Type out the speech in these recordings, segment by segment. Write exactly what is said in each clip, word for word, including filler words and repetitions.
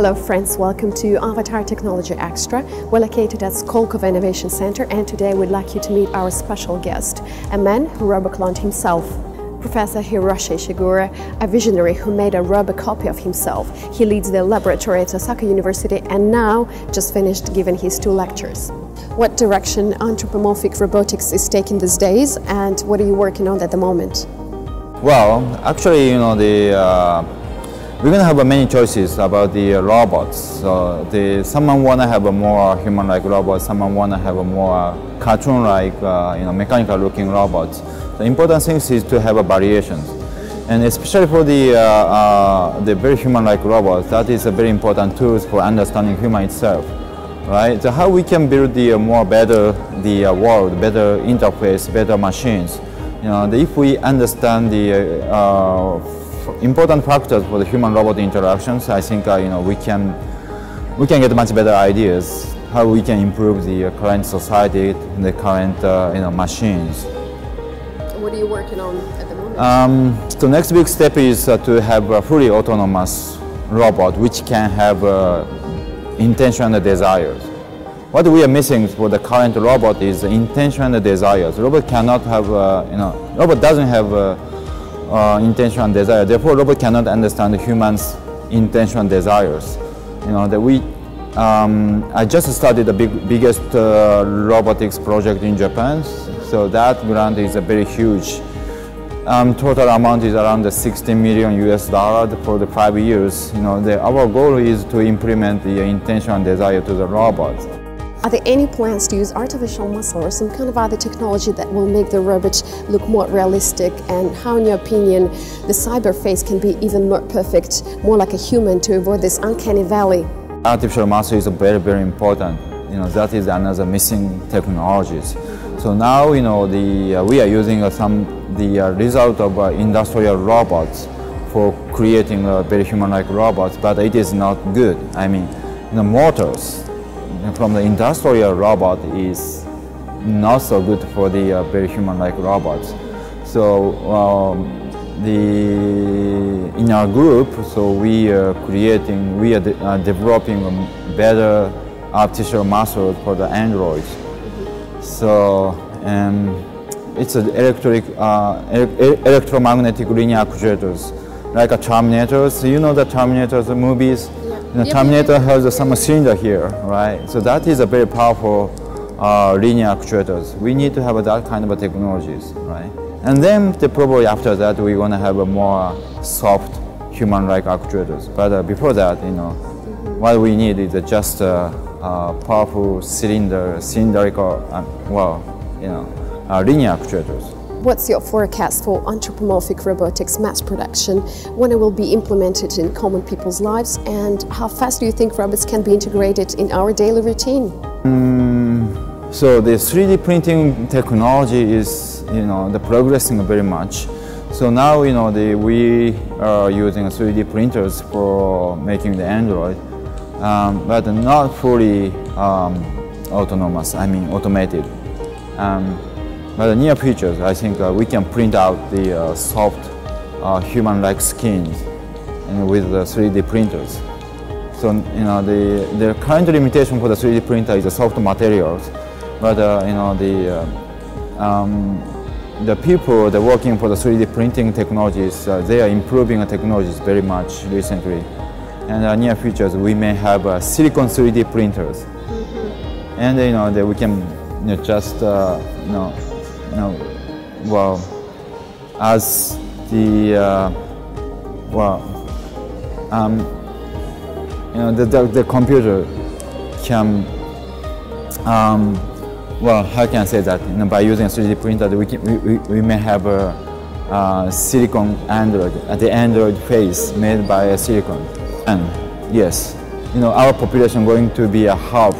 Hello friends, welcome to Avatar Technology Extra. We're located at Skolkovo Innovation Center, and today we'd like you to meet our special guest, a man who robo-cloned himself. Professor Hiroshi Ishiguro, a visionary who made a robot copy of himself. He leads the laboratory at Osaka University and now just finished giving his two lectures. What direction anthropomorphic robotics is taking these days, and what are you working on at the moment? Well, actually, you know, the, uh, we're going to have many choices about the robots. So the, someone want to have a more human-like robot, someone want to have a more cartoon-like, uh, you know, mechanical-looking robot. The important thing is to have a variations, and especially for the, uh, uh, the very human-like robots, that is a very important tool for understanding human itself. Right? So how we can build the more better the uh, world, better interface, better machines. You know, if we understand the uh, f important factors for the human-robot interactions, I think uh, you know we can we can get much better ideas how we can improve the uh, current society, and the current uh, you know machines. What are you working on at the moment? Um, so next big step is uh, to have a fully autonomous robot which can have. Uh, intention and desires. What we are missing for the current robot is intention and desires. Robot cannot have, uh, you know, robot doesn't have uh, uh, intention and desire. Therefore, robot cannot understand humans' intention and desires. You know that we. Um, I just started the big, biggest uh, robotics project in Japan, so that grant is a very huge. Um, total amount is around the sixty million U S dollars for the five years. You know, the, our goal is to implement the intention and desire to the robots. Are there any plans to use artificial muscle or some kind of other technology that will make the robot look more realistic? And how, in your opinion, the cyberface can be even more perfect, more like a human, to avoid this uncanny valley? Artificial muscle is very, very important. You know, that is another missing technologies. So now, you know, the, uh, we are using uh, some the uh, result of uh, industrial robots for creating uh, very human-like robots, but it is not good. I mean, the motors from the industrial robot is not so good for the uh, very human-like robots. So um, the in our group, so we are creating, we are de uh, developing a better artificial muscle for the androids. So um, it's an electric, uh, ele electromagnetic linear actuators, like a Terminator. So you know the Terminator, the movies. Yeah. You know, yeah, Terminator yeah. has some cylinder here, right? So that is a very powerful uh, linear actuators. We need to have that kind of technologies, right? And then the, probably after that we're going to have a more soft human-like actuators. But uh, before that, you know, mm-hmm. what we need is just. Uh, Uh, powerful cylinder, cylindrical, um, well, you know, uh, linear actuators. What's your forecast for anthropomorphic robotics mass production? When it will be implemented in common people's lives, and how fast do you think robots can be integrated in our daily routine? Um, so the three D printing technology is, you know, the progressing very much. So now, you know, the, we are using three D printers for making the Android. Um, but not fully um, autonomous, I mean automated. Um, but in the near future, I think uh, we can print out the uh, soft uh, human-like skins and with uh, three D printers. So you know the, the current limitation for the three D printer is the soft materials, but uh, you know the, uh, um, the people that are working for the three D printing technologies, uh, they are improving the technologies very much recently. And in the near future, we may have uh, silicon three D printers, mm-hmm. and you know that we can you know, just uh, you know, you know, well, as the uh, well, um, you know, the, the the computer can, um, well, how can I say that? You know, by using a three D printer, we can, we, we we may have a uh, silicon Android, uh, the Android face made by a silicon. Yes, you know our population going to be a half,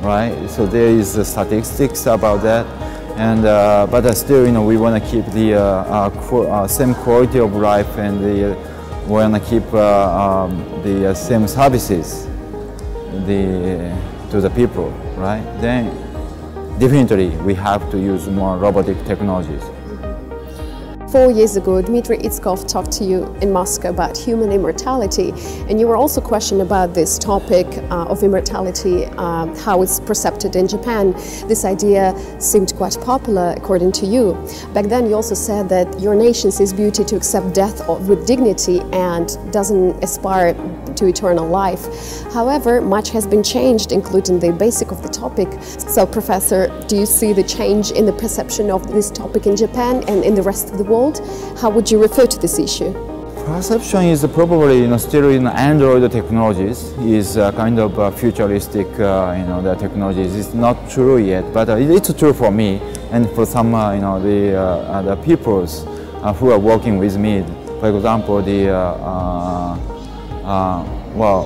right? So there is uh, statistics about that, and uh, but uh, still, you know, we want to keep the uh, uh, qu uh, same quality of life, and the uh, want to keep uh, um, the uh, same services the to the people, right? Then definitely we have to use more robotic technologies. Four years ago, Dmitry Itskov talked to you in Moscow about human immortality, and you were also questioned about this topic uh, of immortality, uh, how it's percepted in Japan. This idea seemed quite popular, according to you. Back then, you also said that your nation sees beauty to accept death with dignity and doesn't aspire to eternal life. However, much has been changed, including the basic of the topic. So, Professor, do you see the change in the perception of this topic in Japan and in the rest of the world? How would you refer to this issue? Perception is probably, you know, still in Android technologies is uh, kind of uh, futuristic, uh, you know, the technologies. It's not true yet, but uh, it's true for me and for some, uh, you know, the uh, the peoples uh, who are working with me. For example, the uh, uh, uh, well,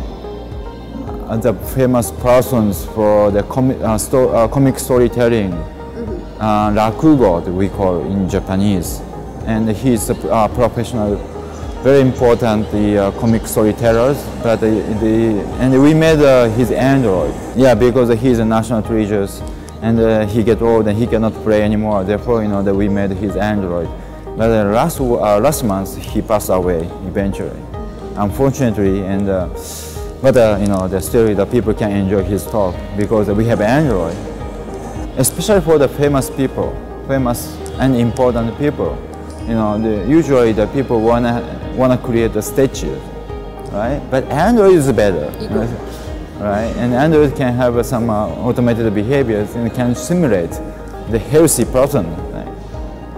the famous persons for the comic uh, sto uh, comic storytelling, mm-hmm. uh, Rakugo, that we call in Japanese. And he's a uh, professional, very important the uh, comic storytellers. But the, the and we made uh, his Android, yeah, because he's a national treasures, and uh, he get old and he cannot play anymore. Therefore, you know that we made his Android. But uh, last uh, last month he passed away eventually, unfortunately. And uh, but uh, you know, the still the people can enjoy his talk because we have Android, especially for the famous people, famous and important people. You know, the, usually the people wanna wanna create a statue, right? But Android is better, right? right? And Android can have some uh, automated behaviors and can simulate the healthy person. Right?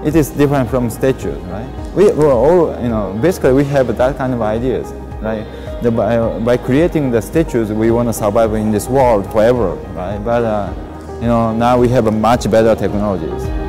It is different from statue, right? We were all, you know, basically we have that kind of ideas, right? The, by, by creating the statues, we wanna survive in this world forever, right? But uh, you know, now we have a much better technologies.